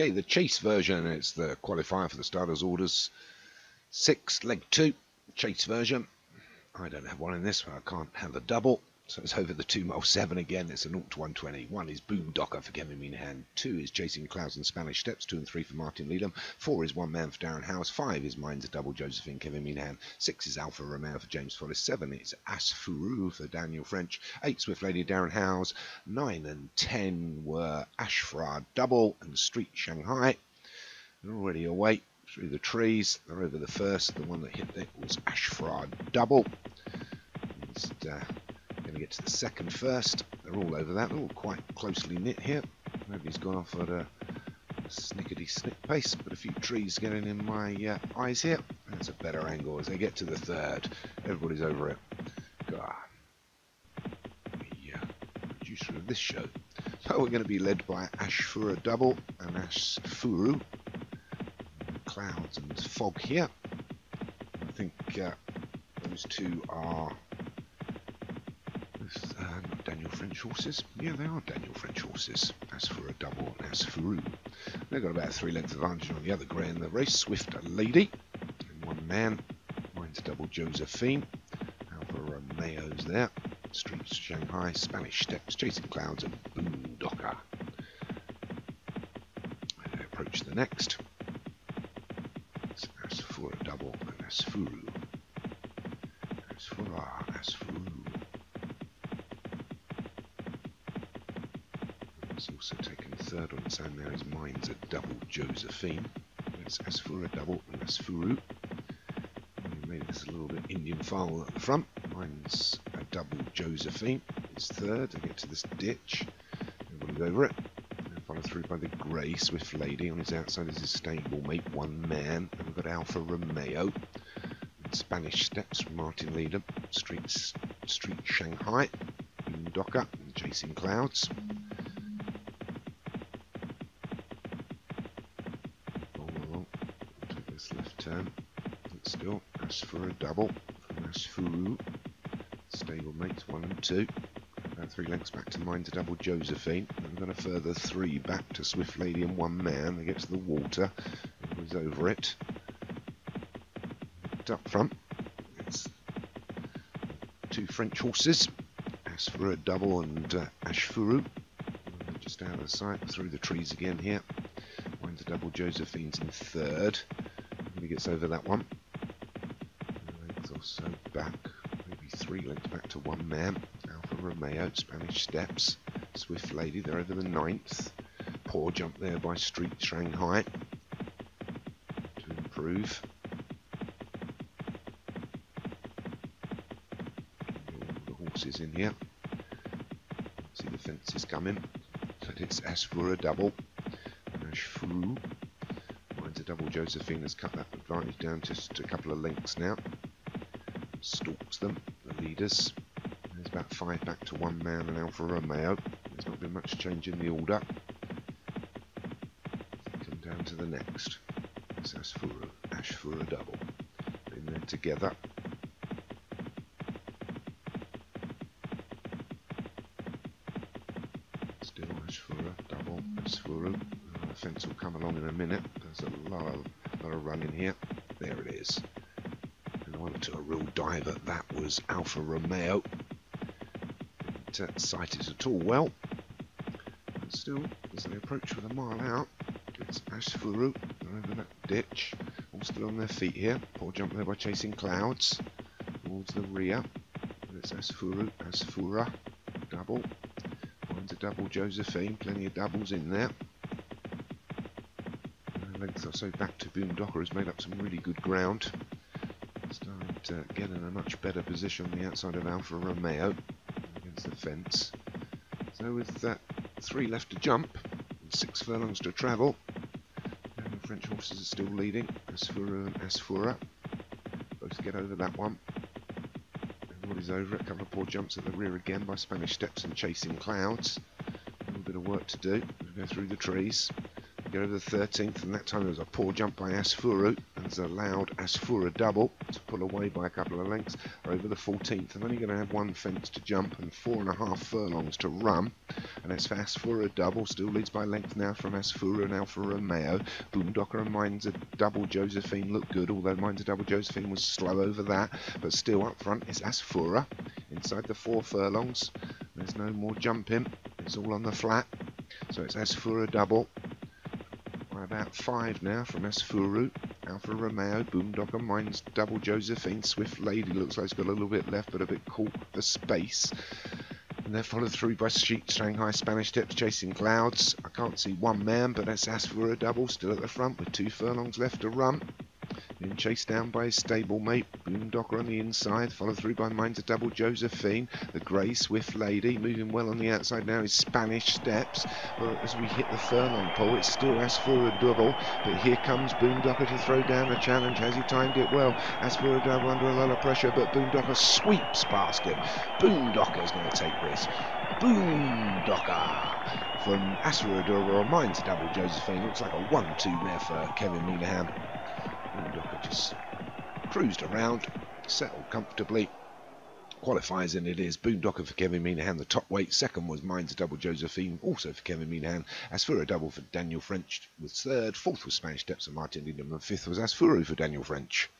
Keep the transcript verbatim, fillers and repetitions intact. Okay, the chase version, it's the qualifier for the starters orders six, leg two, chase version. I don't have one in this, I can't have a double, so it's over the two mile seven again. It's a zero to one twenty. One is Boondocker for Kevin Minahan, two is Chasing Clouds and Spanish Steps, two and three for Martin Lidham, four is One Man for Darren House, five is Mind's a Double Josephine, Kevin Minahan, six is Alfa Romeo for James Follis, seven is Asfuru for Daniel French, eight Swift Lady Darren House, nine and ten were Asfura Double and Street Shanghai. They're already away through the trees. They're over the first. The one that hit it was Asfura Double. Just uh, going to get to the second first. They're all over that. They're all quite closely knit here. Nobody's gone off at a snickety-snick pace, but a few trees getting in my uh, eyes here. That's a better angle as they get to the third. Everybody's over it. God. The uh, producer of this show. So we're going to be led by Asfura Double and Asfuru. Clouds and fog here. I think uh, those two are with, uh, not Daniel French horses. Yeah, they are Daniel French horses. Asfura Double and Asfuru. They've got about three lengths advantage on the other grey in the race. Swift Lady and One Man. Mine's Double Josephine. Alfa Romeo's there. Streets Shanghai, Spanish Steps, Chasing Clouds and Boondocker. They approach the next. Asfura Double and Asfuru. Asfura, Asfuru. It's also taken third on its own there. His Mind's a Double Josephine. It's Asfura Double and Asfuru. We made this a little bit Indian file at the front. Mind's a Double Josephine. It's third. I get to this ditch. Everybody's over it. Followed through by the grey Swift Lady. On his outside is his stable mate, One Man. And we've got Alfa Romeo. Spanish Steps, Martin Lidham. Streets, Street Shanghai. Boondocker and Chasing Clouds. All along. Take this left turn. It's still Asfura Double from Asfuru. Stable mates, one and two. About three lengths back to Mind's a Double Josephine. I'm going to further three back to Swift Lady and One Man. They get to the water. Everybody's over it. It's up front. It's two French horses. Asfura Double and uh, Asfuru. Just out of sight. Through the trees again here. Mind's a Double Josephine's in third. Everybody gets over that one. Lengths or so back. Maybe three lengths back to One Man. Romeo, Spanish Steps, Swift Lady, they're over the ninth. Poor jump there by Street Shanghai to improve. All the horses in here. See the fence is coming. But it's Asfura Double and Asfuru. Mine's a Double Josephine has cut that advantage down to just a couple of lengths now. Stalks them, the leaders. There's about five back to One Man and Alfa Romeo. There's not been much change in the order. Come down to the next. It's Asfura, Asfura Double. In there together. Still Asfura Double, Asfuru. The fence will come along in a minute. There's a lot of, lot of running here. There it is. And I went to a real dive at that was Alfa Romeo. Uh, sighted at all well, but still as they approach with a mile out, it's Asfuru. They're over that ditch, all still on their feet here. Poor jump there by Chasing Clouds towards the rear, but it's Asfuru, Asfura Double. Mine's a Double Josephine, plenty of doubles in there. A length or so back to Boondocker has made up some really good ground. Started uh, getting in a much better position on the outside of Alfa Romeo. The fence. So with uh, three left to jump and six furlongs to travel, the French horses are still leading. Asfura and Asfura both get over that one. Everybody's over it. A couple of poor jumps at the rear again by Spanish Steps and Chasing Clouds. A little bit of work to do. We go through the trees. We go over the thirteenth, and that time there was a poor jump by Asfuru. There's a loud Asfura Double to pull away by a couple of lengths over the fourteenth. I'm only going to have one fence to jump and four and a half furlongs to run. And as Asfura Double still leads by length now from Asfuru and Alfa Romeo. Boondocker and Mind's a Double Josephine look good, although Mind's a Double Josephine was slow over that. But still up front is Asfura inside the four furlongs. There's no more jumping. It's all on the flat. So it's Asfura Double by about five now from Asfuru. Alfa Romeo, Boondocker, Mind's Double Josephine, Swift Lady looks like it's got a little bit left but a bit caught for space. And they're followed through by Street Shanghai, Spanish Steps, Chasing Clouds. I can't see one man, but that's Asfura Double still at the front with two furlongs left to run. Being chased down by his stable mate, Boondocker on the inside, followed through by Mind's a Double Josephine, the grey Swift Lady, moving well on the outside now is Spanish Steps. Well, as we hit the furlong pole, it's still Asfura Double, but here comes Boondocker to throw down a challenge. Has he timed it well? Asfura Double under a lot of pressure, but Boondocker sweeps past him. Boondocker's going to take this. Boondocker! From Asfura Double, Mind's a Double Josephine, looks like a one two there for Kevin Minahan. Boondocker just cruised around, settled comfortably, qualifies, and it is Boondocker for Kevin Minahan, the top weight. Second was Mind's a Double Josephine, also for Kevin Minahan. Asfura Double for Daniel French was third, fourth was Spanish Steps and Martin Lidham, and fifth was Asfuru for Daniel French.